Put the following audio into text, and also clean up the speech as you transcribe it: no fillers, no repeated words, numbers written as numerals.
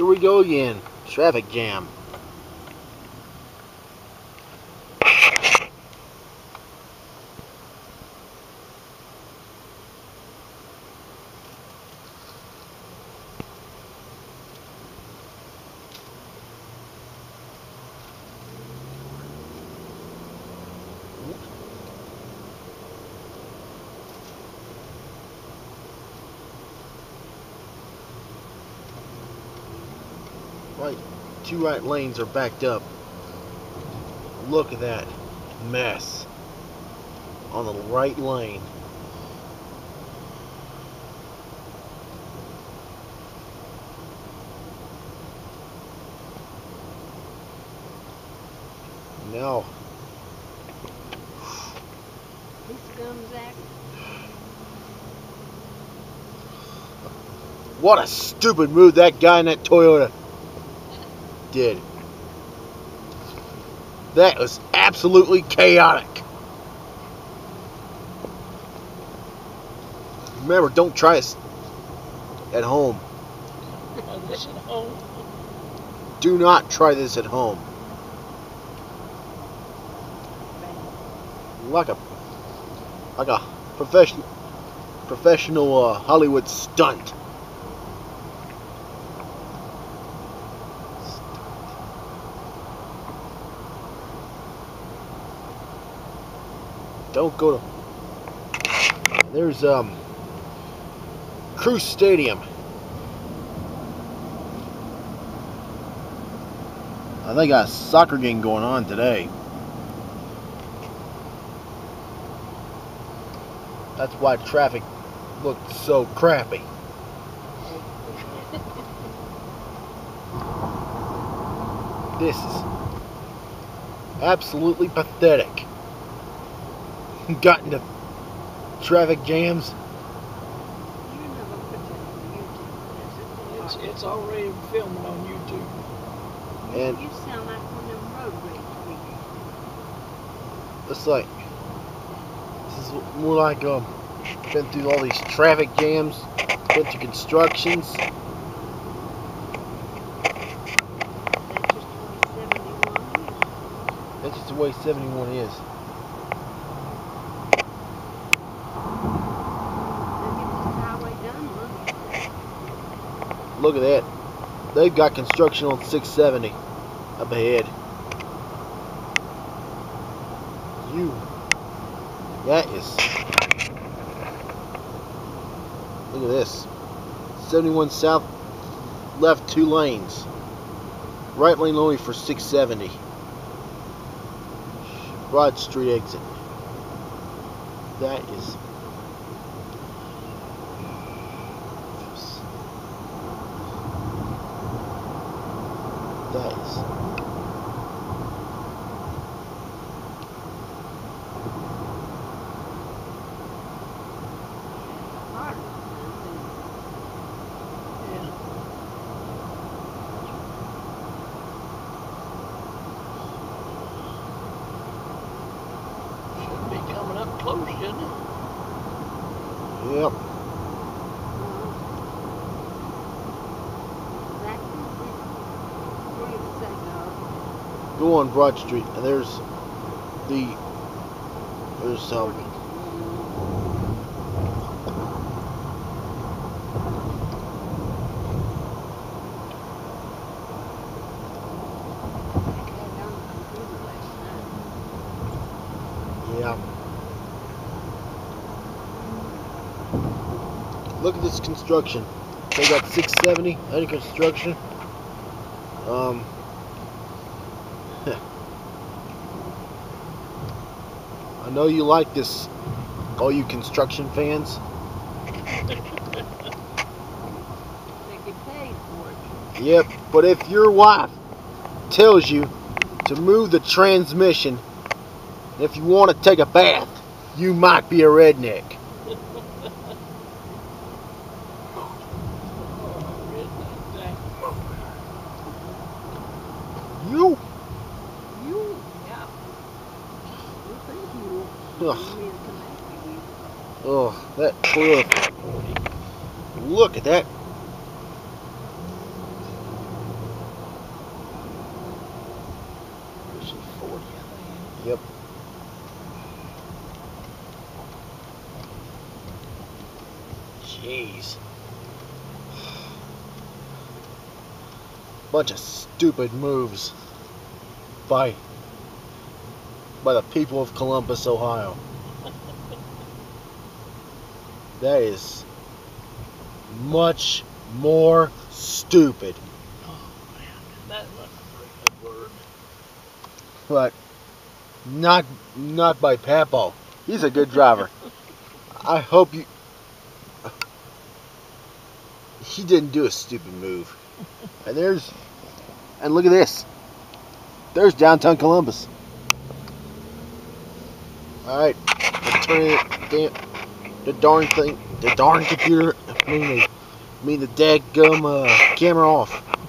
Here we go again. Traffic jam. Two right lanes are backed up. Look at that mess on the right lane. No. What a stupid move that guy in that Toyota did. That was absolutely chaotic. Remember, don't try it at home. Do not try this at home. Like a professional Hollywood stunt. Don't go to... There's Cruise Stadium. They got a soccer game going on today. That's why traffic looked so crappy. This is absolutely pathetic. Got into traffic jams. It's already filmed on YouTube. And you sound like one of them road rage. It's like this is more like been through all these traffic jams, went to constructions. That's just the way 71 is. Look at that. They've got construction on 670 up ahead. That is... Look at this. 71 south, left 2 lanes. Right lane only for 670. Broad Street exit. That is... Go on Broad Street, and yeah. Look at this construction. They got 670 under construction. I know you like this, all you construction fans. They get paid for it. Yep, but if your wife tells you to move the transmission, if you want to take a bath, you might be a redneck. Oh, that Toyota. Look at that. Yep. Jeez. Bunch of stupid moves by the people of Columbus, Ohio. That is much more stupid. Oh man, that must be a word. But not by Papo. He's a good driver. I hope you. He didn't do a stupid move. And there's, and look at this. There's downtown Columbus. All right, let's turn it. The darn thing, the darn computer, I mean the daggum camera off.